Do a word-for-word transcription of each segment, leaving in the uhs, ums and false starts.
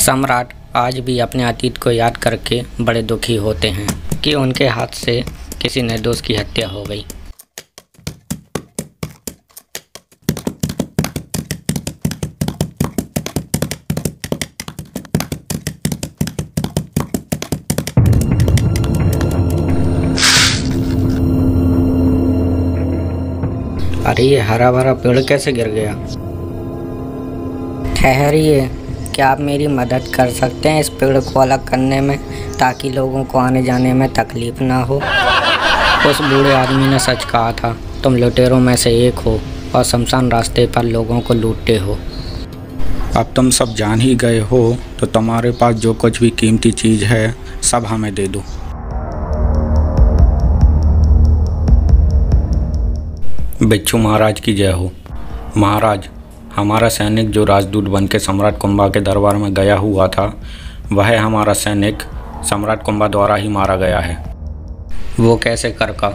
सम्राट आज भी अपने अतीत को याद करके बड़े दुखी होते हैं कि उनके हाथ से किसी निर्दोष की हत्या हो गई। अरे ये हरा भरा पेड़ कैसे गिर गया? ठहरिए, क्या आप मेरी मदद कर सकते हैं इस पेड़ को अलग करने में ताकि लोगों को आने जाने में तकलीफ ना हो? उस बूढ़े आदमी ने सच कहा था, तुम लुटेरों में से एक हो और शमशान रास्ते पर लोगों को लूटते हो। अब तुम सब जान ही गए हो तो तुम्हारे पास जो कुछ भी कीमती चीज़ है सब हमें दे दो। बिच्छू महाराज की जय हो। महाराज, हमारा सैनिक जो राजदूत बनके सम्राट कुम्भा के दरबार में गया हुआ था वह हमारा सैनिक सम्राट कुम्भा द्वारा ही मारा गया है। वो कैसे करका?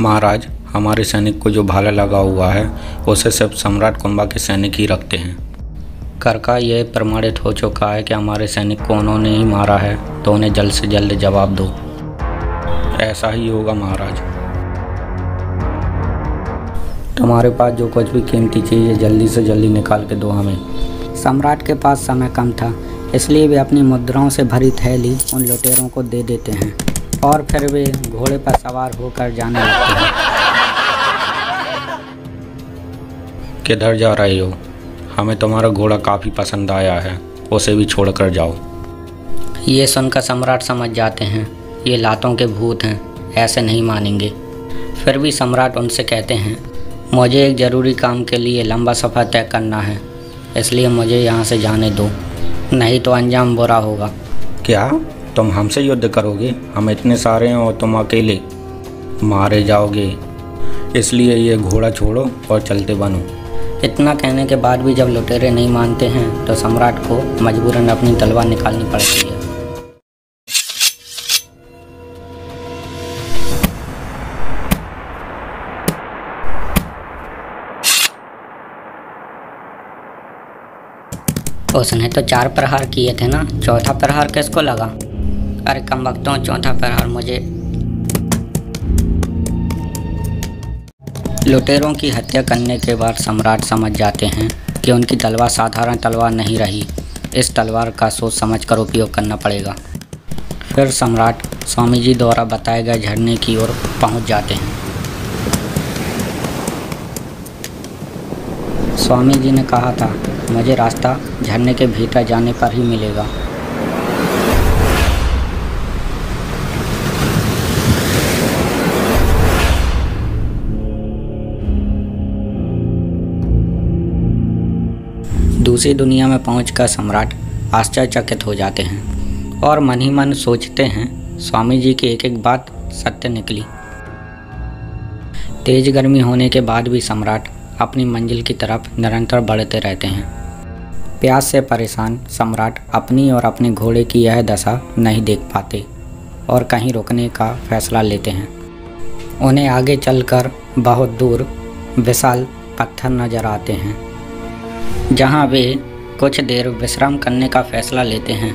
महाराज, हमारे सैनिक को जो भाला लगा हुआ है उसे सिर्फ सम्राट कुम्भा के सैनिक ही रखते हैं। करका, ये प्रमाणित हो चुका है कि हमारे सैनिक को उन्होंने ही मारा है, तो उन्हें जल्द से जल्द जवाब दो। ऐसा ही होगा महाराज। तुम्हारे पास जो कुछ भी कीमती चीज़ है जल्दी से जल्दी निकाल के दो हमें। सम्राट के पास समय कम था, इसलिए वे अपनी मुद्राओं से भरी थैली उन लुटेरों को दे देते हैं और फिर वे घोड़े पर सवार होकर जाने लगते हैं। किधर जा रहे हो? हमें तुम्हारा घोड़ा काफ़ी पसंद आया है, उसे भी छोड़ कर जाओ। ये सुनकर सम्राट समझ जाते हैं ये लातों के भूत हैं, ऐसे नहीं मानेंगे। फिर भी सम्राट उनसे कहते हैं, मुझे एक ज़रूरी काम के लिए लंबा सफ़र तय करना है, इसलिए मुझे यहाँ से जाने दो, नहीं तो अंजाम बुरा होगा। क्या तुम हमसे युद्ध करोगे? हम इतने सारे हैं और तुम अकेले मारे जाओगे, इसलिए ये घोड़ा छोड़ो और चलते बनो। इतना कहने के बाद भी जब लुटेरे नहीं मानते हैं तो सम्राट को मजबूरन अपनी तलवार निकालनी पड़ती है। उसने तो चार प्रहार किए थे ना, चौथा प्रहार किसको लगा? अरे कमबख्तों, चौथा प्रहार मुझे। लुटेरों की हत्या करने के बाद सम्राट समझ जाते हैं कि उनकी तलवार साधारण तलवार नहीं रही, इस तलवार का सोच समझकर उपयोग करना पड़ेगा। फिर सम्राट स्वामी जी द्वारा बताए गए झरने की ओर पहुंच जाते हैं। स्वामी जी ने कहा था, मुझे रास्ता झरने के भीतर जाने पर ही मिलेगा। दूसरी दुनिया में पहुंचकर सम्राट आश्चर्यचकित हो जाते हैं और मन ही मन सोचते हैं, स्वामी जी की एक एक बात सत्य निकली। तेज गर्मी होने के बाद भी सम्राट अपनी मंजिल की तरफ निरंतर बढ़ते रहते हैं। प्यास से परेशान सम्राट अपनी और अपने घोड़े की यह दशा नहीं देख पाते और कहीं रुकने का फैसला लेते हैं। उन्हें आगे चलकर बहुत दूर विशाल पत्थर नजर आते हैं, जहां वे कुछ देर विश्राम करने का फैसला लेते हैं।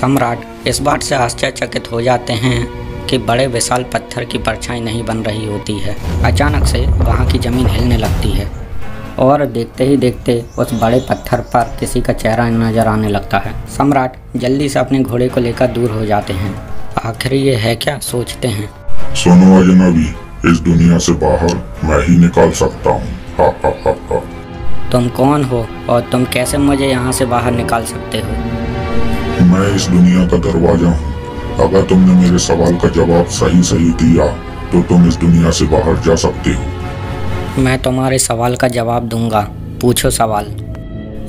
सम्राट इस बात से आश्चर्यचकित हो जाते हैं कि बड़े विशाल पत्थर की परछाई नहीं बन रही होती है। अचानक से वहाँ की ज़मीन हिलने लगती है और देखते ही देखते उस बड़े पत्थर पर किसी का चेहरा नजर आने लगता है। सम्राट जल्दी से अपने घोड़े को लेकर दूर हो जाते हैं। आखिर ये है क्या, सोचते हैं। सुनो अजनबी, इस दुनिया से बाहर मैं ही निकाल सकता हूँ। हा, हा, हा, हा। तुम कौन हो और तुम कैसे मुझे यहाँ से बाहर निकाल सकते हो? मैं इस दुनिया का दरवाजा हूँ। अगर तुमने मेरे सवाल का जवाब सही सही दिया तो तुम इस दुनिया से बाहर जा सकते हो। मैं तुम्हारे सवाल का जवाब दूंगा, पूछो सवाल।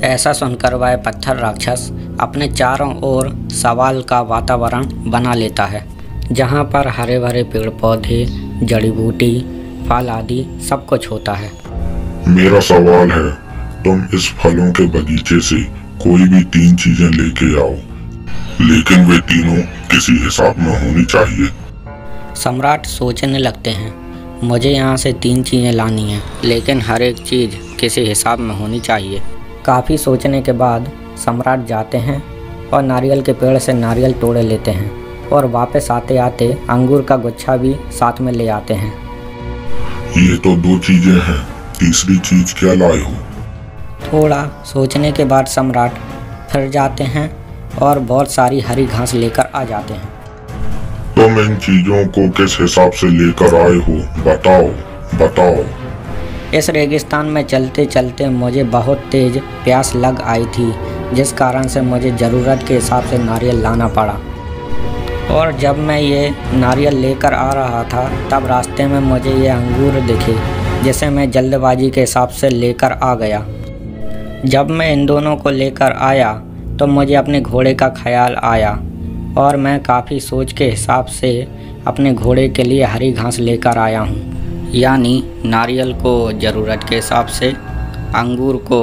ऐसा सुनकर वह पत्थर राक्षस अपने चारों ओर सवाल का वातावरण बना लेता है, जहां पर हरे भरे पेड़ पौधे, जड़ी बूटी, फल आदि सब कुछ होता है। मेरा सवाल है, तुम इस फलों के बगीचे से कोई भी तीन चीजें लेके आओ, लेकिन वे तीनों किसी हिसाब में होनी चाहिए। सम्राट सोचने लगते हैं, मुझे यहाँ से तीन चीज़ें लानी हैं, लेकिन हर एक चीज़ किसी हिसाब में होनी चाहिए। काफ़ी सोचने के बाद सम्राट जाते हैं और नारियल के पेड़ से नारियल तोड़े लेते हैं और वापस आते आते अंगूर का गुच्छा भी साथ में ले आते हैं। ये तो दो चीजें हैं, तीसरी चीज क्या लाए हो? थोड़ा सोचने के बाद सम्राट फिर जाते हैं और बहुत सारी हरी घास लेकर आ जाते हैं। तुम तो इन चीजों को किस हिसाब से लेकर आए हो, बताओ बताओ। इस रेगिस्तान में चलते चलते मुझे बहुत तेज प्यास लग आई थी, जिस कारण से मुझे ज़रूरत के हिसाब से नारियल लाना पड़ा। और जब मैं ये नारियल लेकर आ रहा था तब रास्ते में मुझे ये अंगूर दिखे, जिसे मैं जल्दबाजी के हिसाब से लेकर आ गया। जब मैं इन दोनों को लेकर आया तो मुझे अपने घोड़े का ख्याल आया और मैं काफ़ी सोच के हिसाब से अपने घोड़े के लिए हरी घास लेकर आया हूँ, यानी नारियल को ज़रूरत के हिसाब से, अंगूर को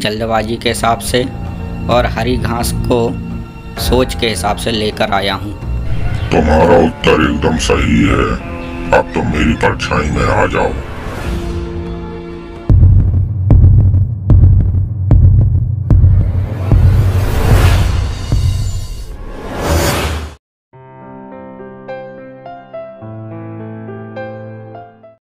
जल्दबाजी के हिसाब से और हरी घास को सोच के हिसाब से लेकर आया हूँ। तुम्हारा उत्तर एकदम सही है। अब तुम मेरी परछाई में आ जाओ।